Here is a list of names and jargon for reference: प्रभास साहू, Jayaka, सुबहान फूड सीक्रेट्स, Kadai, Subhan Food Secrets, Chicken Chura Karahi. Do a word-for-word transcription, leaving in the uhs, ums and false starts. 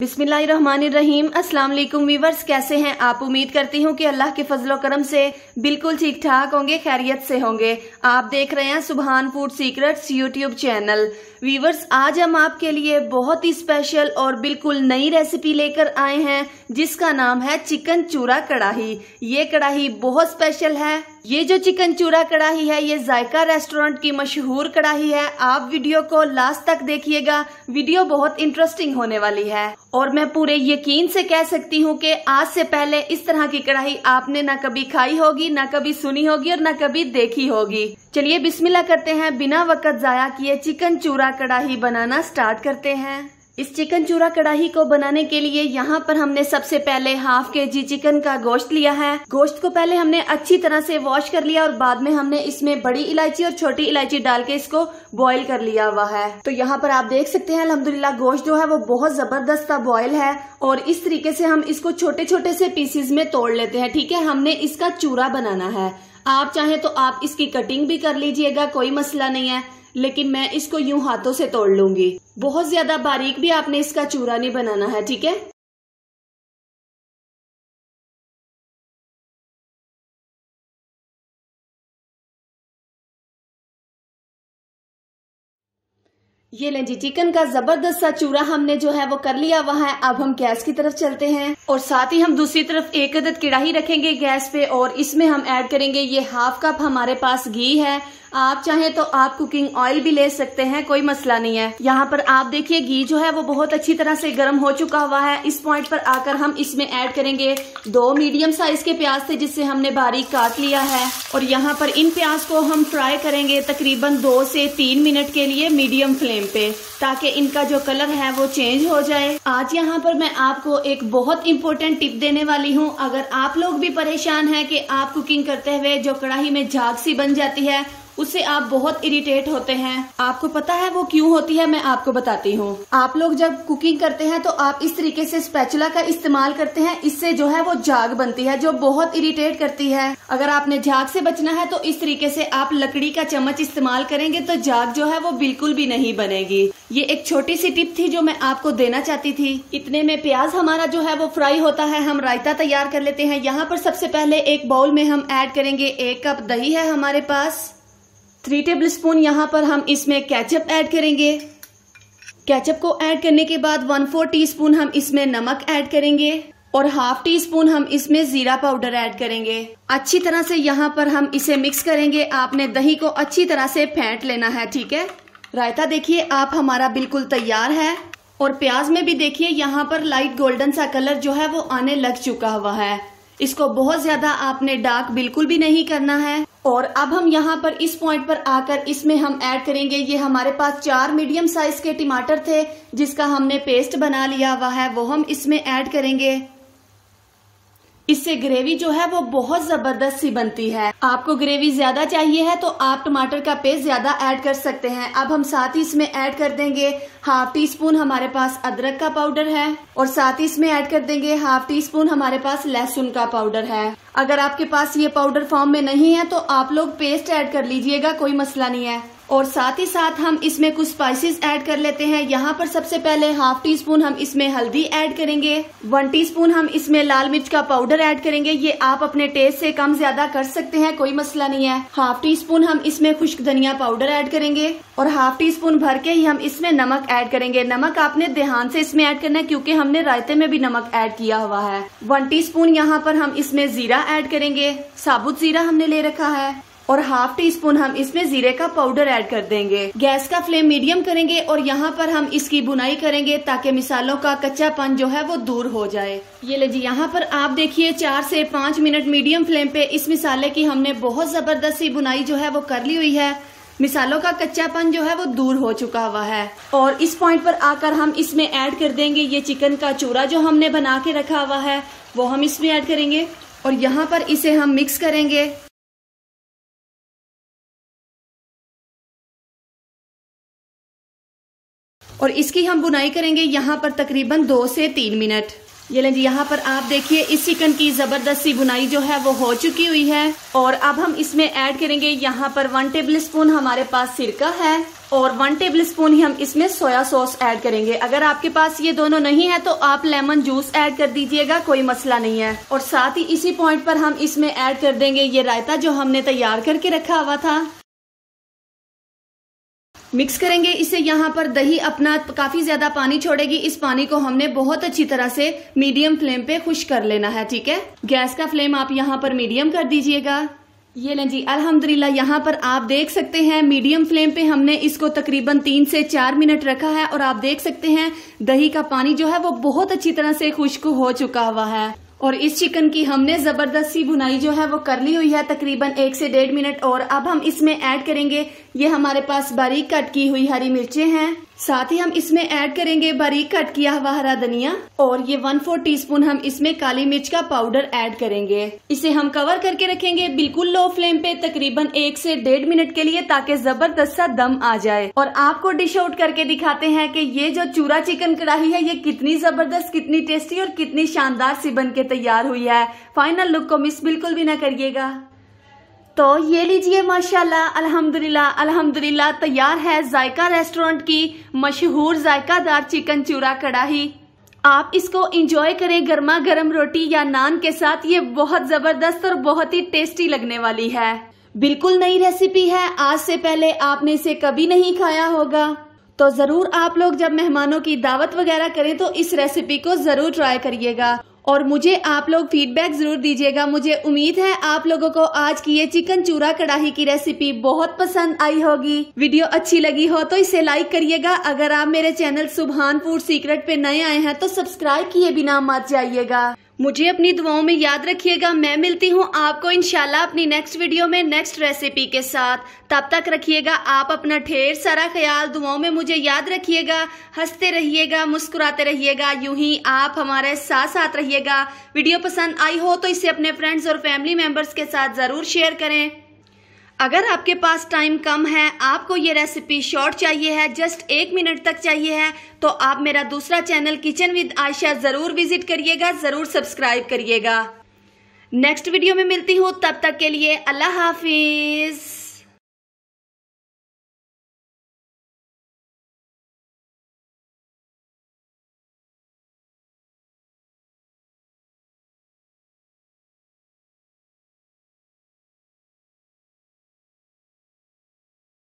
बिस्मिल्लाहिर्रहमानिर्रहीम। अस्सलाम वालेकुम व्यूवर्स, कैसे हैं आप? उम्मीद करती हूँ कि अल्लाह के फजलो करम से बिल्कुल ठीक ठाक होंगे, खैरियत से होंगे। आप देख रहे हैं सुबहान फूड सीक्रेट्स YouTube channel. Viewers, आज हम आपके लिए बहुत ही स्पेशल और बिल्कुल नई रेसिपी लेकर आए हैं जिसका नाम है चिकन चूरा कड़ाही। ये कड़ाही बहुत स्पेशल है। ये जो चिकन चूरा कड़ाही है ये जायका रेस्टोरेंट की मशहूर कड़ाही है। आप वीडियो को लास्ट तक देखिएगा, वीडियो बहुत इंटरेस्टिंग होने वाली है। और मैं पूरे यकीन से कह सकती हूँ कि आज से पहले इस तरह की कड़ाही आपने ना कभी खाई होगी, ना कभी सुनी होगी और ना कभी देखी होगी। चलिए बिस्मिल्लाह करते हैं, बिना वक्त जाया किए चिकन चूरा कड़ाही बनाना स्टार्ट करते हैं। इस चिकन चूरा कड़ाही को बनाने के लिए यहाँ पर हमने सबसे पहले हाफ के जी चिकन का गोश्त लिया है। गोश्त को पहले हमने अच्छी तरह से वॉश कर लिया और बाद में हमने इसमें बड़ी इलायची और छोटी इलायची डाल के इसको बॉईल कर लिया हुआ है। तो यहाँ पर आप देख सकते हैं अल्हम्दुलिल्लाह गोश्त जो है वो बहुत जबरदस्त का बॉयल है और इस तरीके से हम इसको छोटे छोटे से पीसेज में तोड़ लेते हैं। ठीक है, हमने इसका चूरा बनाना है। आप चाहे तो आप इसकी कटिंग भी कर लीजिएगा, कोई मसला नहीं है, लेकिन मैं इसको यूं हाथों से तोड़ लूंगी। बहुत ज्यादा बारीक भी आपने इसका चूरा नहीं बनाना है। ठीक है, ये लें जी, चिकन का जबरदस्त सा चूरा हमने जो है वो कर लिया हुआ है। अब हम गैस की तरफ चलते हैं और साथ ही हम दूसरी तरफ एक अदद कड़ाही रखेंगे गैस पे और इसमें हम ऐड करेंगे ये हाफ कप हमारे पास घी है। आप चाहे तो आप कुकिंग ऑयल भी ले सकते हैं, कोई मसला नहीं है। यहाँ पर आप देखिए घी जो है वो बहुत अच्छी तरह से गर्म हो चुका हुआ है। इस पॉइंट पर आकर हम इसमें ऐड करेंगे दो मीडियम साइज के प्याज थे जिससे हमने बारीक काट लिया है और यहाँ पर इन प्याज को हम फ्राई करेंगे तकरीबन दो से तीन मिनट के लिए मीडियम फ्लेम पे, ताकि इनका जो कलर है वो चेंज हो जाए। आज यहाँ पर मैं आपको एक बहुत इम्पोर्टेंट टिप देने वाली हूँ। अगर आप लोग भी परेशान है कि आप कुकिंग करते हुए जो कड़ाही में झाग सी बन जाती है उससे आप बहुत इरिटेट होते हैं, आपको पता है वो क्यों होती है? मैं आपको बताती हूँ। आप लोग जब कुकिंग करते हैं तो आप इस तरीके से स्पैचुला का इस्तेमाल करते हैं, इससे जो है वो झाग बनती है जो बहुत इरिटेट करती है। अगर आपने झाग से बचना है तो इस तरीके से आप लकड़ी का चम्मच इस्तेमाल करेंगे तो झाग जो है वो बिल्कुल भी नहीं बनेगी। ये एक छोटी सी टिप थी जो मैं आपको देना चाहती थी। इतने में प्याज हमारा जो है वो फ्राई होता है, हम रायता तैयार कर लेते हैं। यहाँ पर सबसे पहले एक बाउल में हम ऐड करेंगे एक कप दही है हमारे पास, थ्री टेबल स्पून। यहाँ पर हम इसमें केचप ऐड करेंगे। केचप को ऐड करने के बाद वन फोर टीस्पून हम इसमें नमक ऐड करेंगे और हाफ टी स्पून हम इसमें जीरा पाउडर ऐड करेंगे। अच्छी तरह से यहाँ पर हम इसे मिक्स करेंगे। आपने दही को अच्छी तरह से फेंट लेना है। ठीक है, रायता देखिए आप हमारा बिल्कुल तैयार है और प्याज में भी देखिए यहाँ पर लाइट गोल्डन सा कलर जो है वो आने लग चुका हुआ है। इसको बहुत ज्यादा आपने डार्क बिल्कुल भी नहीं करना है। और अब हम यहाँ पर इस पॉइंट पर आकर इसमें हम ऐड करेंगे ये हमारे पास चार मीडियम साइज के टमाटर थे जिसका हमने पेस्ट बना लिया हुआ है, वो हम इसमें ऐड करेंगे। इससे ग्रेवी जो है वो बहुत जबरदस्त सी बनती है। आपको ग्रेवी ज्यादा चाहिए है तो आप टमाटर का पेस्ट ज्यादा ऐड कर सकते हैं। अब हम साथ ही इसमें ऐड कर देंगे हाफ टी स्पून हमारे पास अदरक का पाउडर है और साथ ही इसमें ऐड कर देंगे हाफ टी स्पून हमारे पास लहसुन का पाउडर है। अगर आपके पास ये पाउडर फॉर्म में नहीं है तो आप लोग पेस्ट ऐड कर लीजिएगा, कोई मसला नहीं है। और साथ ही साथ हम इसमें कुछ स्पाइसेस ऐड कर लेते हैं। यहाँ पर सबसे पहले हाफ टी स्पून हम इसमें हल्दी ऐड करेंगे, वन टीस्पून हम इसमें लाल मिर्च का पाउडर ऐड करेंगे। ये आप अपने टेस्ट से कम ज्यादा कर सकते हैं, कोई मसला नहीं है। हाफ टी स्पून हम इसमें खुश्क धनिया पाउडर ऐड करेंगे और हाफ टी स्पून भर के ही हम इसमें नमक ऐड करेंगे। नमक आपने ध्यान से इसमें ऐड करना है क्योंकि हमने रायते में भी नमक ऐड किया हुआ है। वन टी स्पून यहाँ पर हम इसमें जीरा ऐड करेंगे, साबुत जीरा हमने ले रखा है, और हाफ टी स्पून हम इसमें जीरे का पाउडर ऐड कर देंगे। गैस का फ्लेम मीडियम करेंगे और यहाँ पर हम इसकी भुनाई करेंगे ताकि मिसालों का कच्चापन जो है वो दूर हो जाए। ये ले जी, यहाँ पर आप देखिए चार से पाँच मिनट मीडियम फ्लेम पे इस मिसाले की हमने बहुत जबरदस्त सी भुनाई जो है वो कर ली हुई है। मिसालों का कच्चापन जो है वो दूर हो चुका हुआ है और इस पॉइंट पर आकर हम इसमें ऐड कर देंगे ये चिकन का चूरा जो हमने बना के रखा हुआ है, वो हम इसमें ऐड करेंगे और यहाँ पर इसे हम मिक्स करेंगे। और इसकी हम बुनाई करेंगे यहाँ पर तकरीबन दो से तीन मिनट। ये लें जी, यहाँ पर आप देखिए इस चिकन की जबरदस्त सी बुनाई जो है वो हो चुकी हुई है। और अब हम इसमें ऐड करेंगे यहाँ पर वन टेबल स्पून हमारे पास सिरका है और वन टेबलस्पून ही हम इसमें सोया सॉस ऐड करेंगे। अगर आपके पास ये दोनों नहीं है तो आप लेमन जूस ऐड कर दीजिएगा, कोई मसला नहीं है। और साथ ही इसी पॉइंट पर हम इसमें ऐड कर देंगे ये रायता जो हमने तैयार करके रखा हुआ था। मिक्स करेंगे इसे। यहाँ पर दही अपना काफी ज्यादा पानी छोड़ेगी, इस पानी को हमने बहुत अच्छी तरह से मीडियम फ्लेम पे खुश कर लेना है। ठीक है, गैस का फ्लेम आप यहाँ पर मीडियम कर दीजिएगा। ये लें जी, अल्हम्दुलिल्लाह यहाँ पर आप देख सकते हैं मीडियम फ्लेम पे हमने इसको तकरीबन तीन से चार मिनट रखा है और आप देख सकते हैं दही का पानी जो है वो बहुत अच्छी तरह से खुश्क हो चुका हुआ है। और इस चिकन की हमने जबरदस्त सी भुनाई जो है वो कर ली हुई है, तकरीबन एक से डेढ़ मिनट। और अब हम इसमें ऐड करेंगे ये हमारे पास बारीक कट की हुई हरी मिर्चें हैं, साथ ही हम इसमें ऐड करेंगे बारीक कट किया हुआ हरा धनिया और ये वन फोर टीस्पून हम इसमें काली मिर्च का पाउडर ऐड करेंगे। इसे हम कवर करके रखेंगे बिल्कुल लो फ्लेम पे तकरीबन एक से डेढ़ मिनट के लिए, ताकि जबरदस्त सा दम आ जाए। और आपको डिश आउट करके दिखाते हैं कि ये जो चूरा चिकन कड़ाही है ये कितनी जबरदस्त, कितनी टेस्टी और कितनी शानदार सी बन के तैयार हुई है। फाइनल लुक को मिस बिल्कुल भी ना करिएगा। तो ये लीजिए, माशाल्लाह अल्हम्दुलिल्लाह अल्हम्दुलिल्लाह तैयार है जायका रेस्टोरेंट की मशहूर जायकादार चिकन चूरा कड़ाही। आप इसको एंजॉय करें गर्मा गर्म रोटी या नान के साथ, ये बहुत जबरदस्त और बहुत ही टेस्टी लगने वाली है। बिल्कुल नई रेसिपी है, आज से पहले आपने इसे कभी नहीं खाया होगा, तो जरूर आप लोग जब मेहमानों की दावत वगैरह करें तो इस रेसिपी को जरूर ट्राई करिएगा और मुझे आप लोग फीडबैक जरूर दीजिएगा। मुझे उम्मीद है आप लोगों को आज की ये चिकन चूरा कड़ाही की रेसिपी बहुत पसंद आई होगी। वीडियो अच्छी लगी हो तो इसे लाइक करिएगा। अगर आप मेरे चैनल सुभान फूड सीक्रेट पे नए आए हैं तो सब्सक्राइब किए बिना मत जाइएगा। मुझे अपनी दुआओं में याद रखिएगा। मैं मिलती हूँ आपको इंशाल्लाह अपनी नेक्स्ट वीडियो में नेक्स्ट रेसिपी के साथ। तब तक रखिएगा आप अपना ढेर सारा ख्याल, दुआओं में मुझे याद रखिएगा। हंसते रहिएगा, मुस्कुराते रहिएगा, यूं ही आप हमारे साथ साथ रहिएगा। वीडियो पसंद आई हो तो इसे अपने फ्रेंड्स और फैमिली मेम्बर्स के साथ जरूर शेयर करें। अगर आपके पास टाइम कम है, आपको ये रेसिपी शॉर्ट चाहिए है, जस्ट एक मिनट तक चाहिए है, तो आप मेरा दूसरा चैनल किचन विद आयशा जरूर विजिट करिएगा, जरूर सब्सक्राइब करिएगा। नेक्स्ट वीडियो में मिलती हूँ, तब तक के लिए अल्लाह हाफिज।